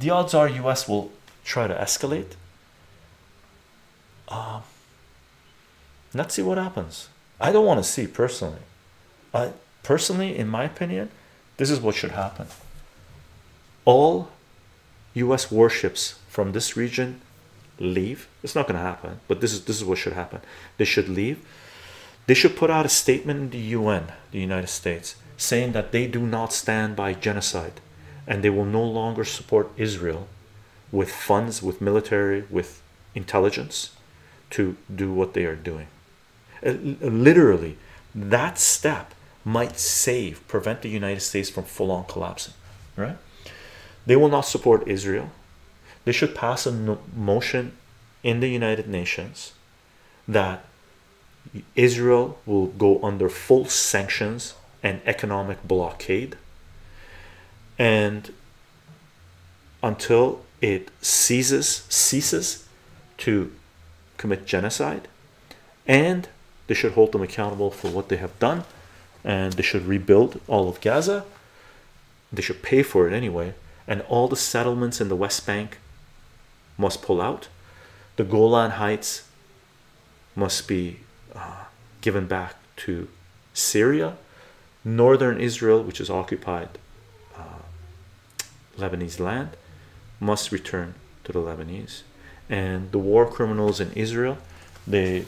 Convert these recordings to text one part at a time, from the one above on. the odds are US will try to escalate. Let's see what happens. I don't want to see personally. Personally, in my opinion, this is what should happen. All US warships from this region leave. It's not going to happen, but this is what should happen. They should leave. They should put out a statement in the UN, the United States, saying that they do not stand by genocide and they will no longer support Israel with funds, with military, with intelligence to do what they are doing. Literally, that step might save, prevent the United States from full-on collapsing, right? They will not support Israel. They should pass a motion in the United Nations that Israel will go under full sanctions and economic blockade, and until it ceases to commit genocide, and they should hold them accountable for what they have done, and they should rebuild all of Gaza. They should pay for it anyway, and all the settlements in the West Bank must pull out. The Golan Heights must be given back to Syria. Northern Israel, which is occupied Lebanese land, must return to the Lebanese. And the war criminals in Israel, they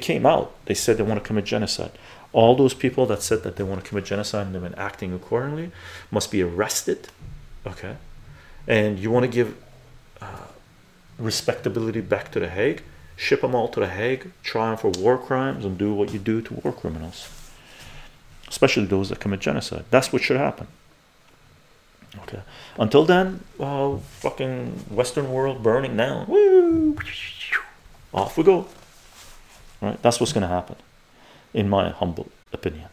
came out. They said they want to commit genocide. All those people that said that they want to commit genocide and they've been acting accordingly must be arrested. Okay, and you want to give respectability back to the Hague? Ship them all to the Hague, try them for war crimes, and do what you do to war criminals, especially those that commit genocide. That's what should happen. Okay, until then, fucking Western world burning down. Woo! Off we go. All right, that's what's going to happen, in my humble opinion.